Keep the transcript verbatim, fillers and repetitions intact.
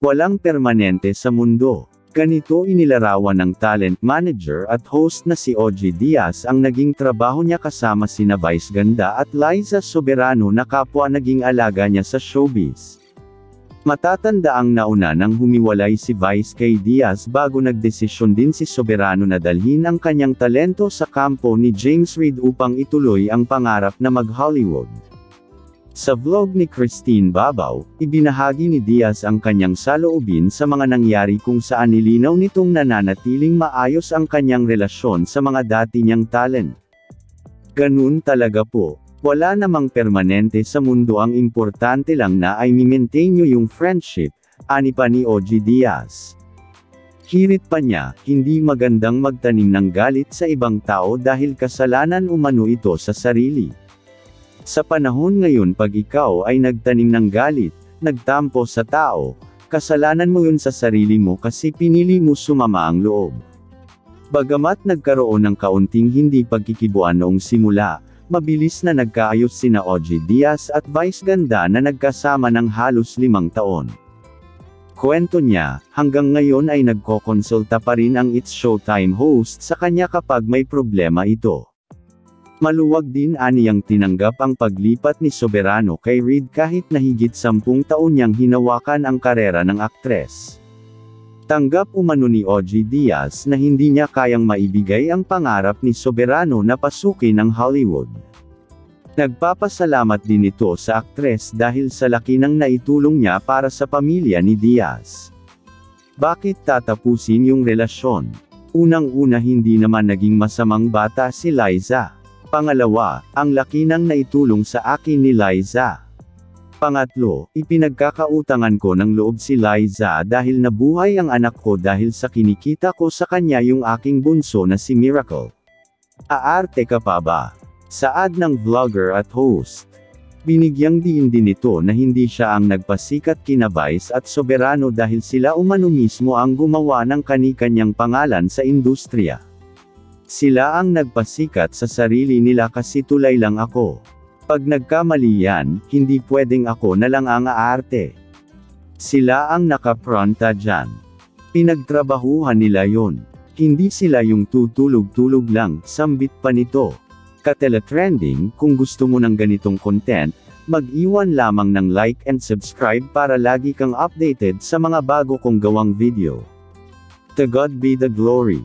Walang permanente sa mundo. Ganito inilarawan ng talent manager at host na si Ogie Diaz ang naging trabaho niya kasama sina Vice Ganda at Liza Soberano na kapwa naging alaga niya sa showbiz. Matatanda ang nauna nang humiwalay si Vice kay Diaz bago nagdesisyon din si Soberano na dalhin ang kanyang talento sa kampo ni James Reid upang ituloy ang pangarap na mag-Hollywood. Sa vlog ni Christine Babau, ibinahagi ni Diaz ang kanyang saloobin sa mga nangyari kung saan nilinaw nitong nananatiling maayos ang kanyang relasyon sa mga dati niyang talent. Ganun talaga po, wala namang permanente sa mundo, ang importante lang na ay mi-maintain niyo yung friendship, ani pa ni Ogie Diaz. Hirit pa niya, hindi magandang magtanim ng galit sa ibang tao dahil kasalanan umano ito sa sarili. Sa panahon ngayon, pag ikaw ay nagtanim ng galit, nagtampo sa tao, kasalanan mo yun sa sarili mo kasi pinili mo sumama ang loob. Bagamat nagkaroon ng kaunting hindi pagkikibuan noong simula, mabilis na nagkaayos sina Ogie Diaz at Vice Ganda na nagkasama ng halos limang taon. Kwento niya, hanggang ngayon ay nagkokonsulta pa rin ang It's Showtime host sa kanya kapag may problema ito. Maluwag din aniyang tinanggap ang paglipat ni Soberano kay Reid kahit na higit sampung taon niyang hinawakan ang karera ng aktres. Tanggap umano ni Ogie Diaz na hindi niya kayang maibigay ang pangarap ni Soberano na pasukin ang Hollywood. Nagpapasalamat din ito sa aktres dahil sa laki ng naitulong niya para sa pamilya ni Diaz. Bakit tatapusin yung relasyon? Unang-una, hindi naman naging masamang bata si Liza. Pangalawa, ang laki ng naitulong sa akin ni Liza. Pangatlo, ipinagkakautangan ko ng loob si Liza dahil nabuhay ang anak ko dahil sa kinikita ko sa kanya yung aking bunso na si Miracle. Aarte ka pa ba? Saad ng vlogger at host. Binigyang diin din ito na hindi siya ang nagpasikat kina Vice at Soberano dahil sila umano mismo ang gumawa ng kanikanyang pangalan sa industriya. Sila ang nagpasikat sa sarili nila kasi tulay lang ako. Pag nagkamali yan, hindi pwedeng ako na lang ang aarte. Sila ang nakapronta dyan. Pinagtrabahuhan nila yon. Hindi sila yung tutulog-tulog lang, sambit pa nito. Ka-TeleTrending, kung gusto mo ng ganitong content, mag-iwan lamang ng like and subscribe para lagi kang updated sa mga bago kong gawang video. To God be the glory.